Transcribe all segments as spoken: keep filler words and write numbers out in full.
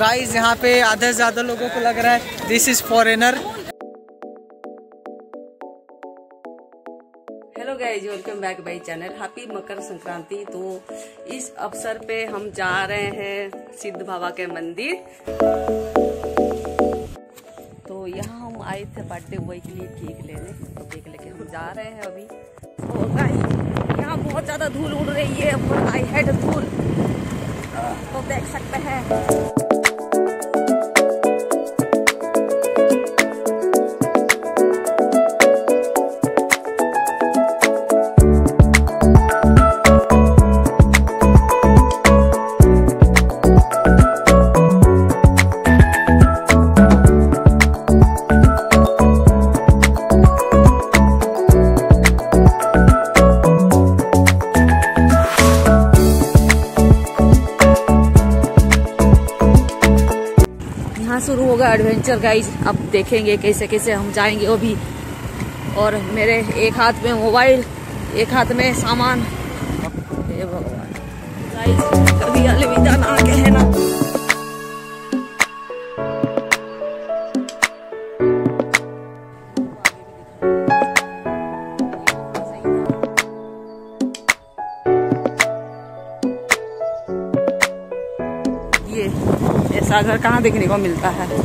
Guys यहाँ पे आधा से ज़्यादा लोगों को लग रहा है this is foreigner. Hello guys, welcome back my channel. Happy Makar Sankranti. तो इस अवसर पे हम जा रहे हैं सिद्ध बाबा के मंदिर। तो यहाँ हम आए थे बर्थडे बॉय के लिए केक लेने, तो केक लेके हम जा रहे हैं अभी। तो गाइस यहाँ बहुत ज़्यादा धूल उड़ रही है, बहुत आई हैड धूल, तो देख सकते हैं। शुरू होगा एडवेंचर गाइस, अब देखेंगे कैसे कैसे हम जाएंगे वो भी। और मेरे एक हाथ में मोबाइल, एक हाथ में सामान, हे भगवान। गाइस कभी अलविदा ना कहे ना। ऐसा घर कहाँ देखने को मिलता है। तो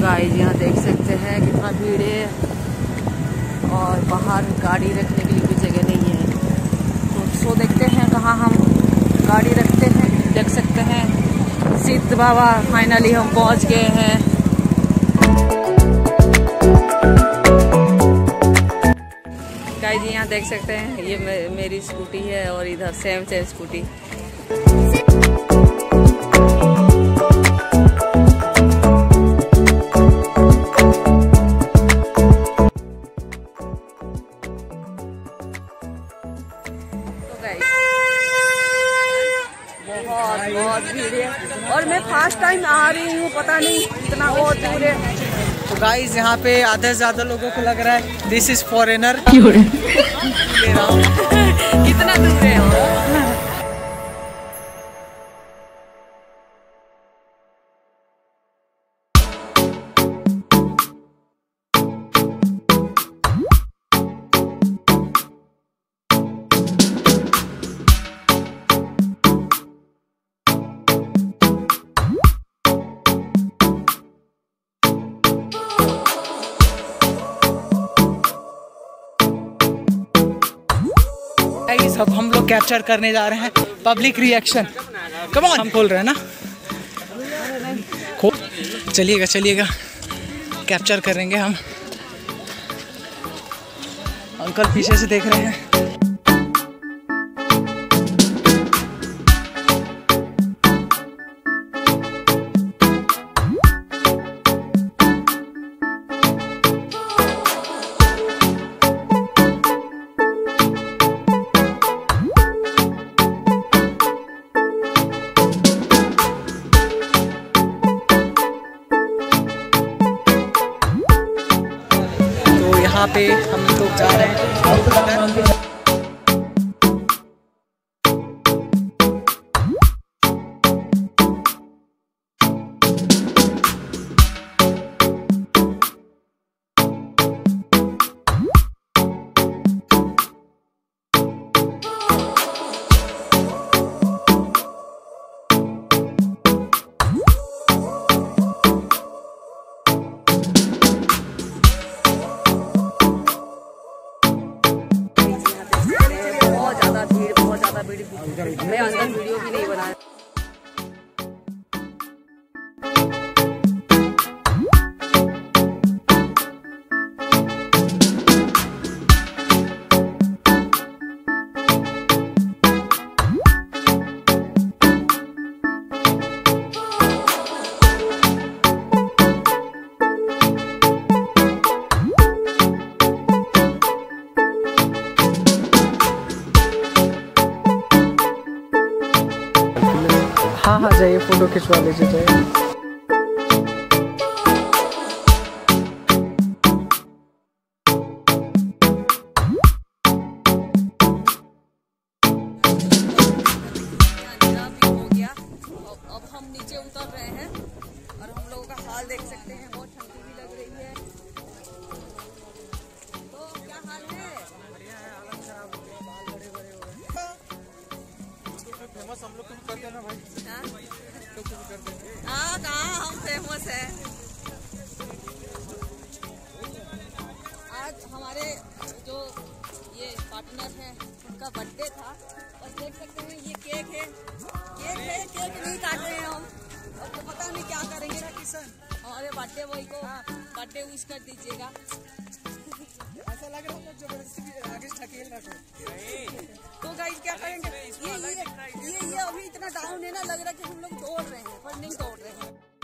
गाइस यहाँ देख सकते हैं कितना भीड़ है और बाहर गाड़ी रखने के लिए कोई जगह नहीं है। तो सो देखते हैं कहाँ हम गाड़ी रखते हैं। देख सकते हैं सिद्ध बाबा, फाइनली हम पहुँच गए हैं। गाइस यहाँ देख सकते हैं ये मे, मेरी स्कूटी है और इधर सेम सेम स्कूटी। तो गाइस बहुत बहुत भीड़ है और मैं फर्स्ट टाइम आ रही हूँ, पता नहीं इतना बहुत दूर है। तो गाइस यहाँ पे आधा से ज़्यादा लोगों को लग रहा है दिस इज फॉरेनर। कितना दूर है हो। सब हम लोग कैप्चर करने जा रहे हैं पब्लिक रिएक्शन। कम ऑन, हम खोल रहे हैं ना, खोल। चलिएगा चलिएगा, कैप्चर करेंगे हम। अंकल पीछे से देख रहे हैं। यहाँ पे हम लोग जा रहे हैं। मैं अंदर वीडियो भी नहीं बनाया। हाँ हाँ जाइए, फोटो खिंचवा लीजिए जाइए। माहौल देख सकते हैं, बहुत ठंडी भी लग रही है। तो क्या हाल है? बढ़िया है, हालत खराब हो गया, बाल बड़े बड़े हो गए। फेमस हम लोग कर देना भाई, हाँ कहाँ हम फेमस है। आज हमारे जो ये पार्टनर है उनका बर्थडे था और देख सकते हैं ये केक है, केक है, केक नहीं काट रहे हैं हम, और तो पता नहीं क्या करेंगे। किशन हमारे बर्थडे बॉय को बर्थडे विश कर दीजिएगा। ऐसा लग रहा है जबरदस्ती आगे ठकेल रखो। तो गाइस क्या करेंगे, ये ये ये अभी इतना डाउन है ना, लग रहा है कि हम लोग दौड़ रहे हैं पर नहीं दौड़ रहे हैं।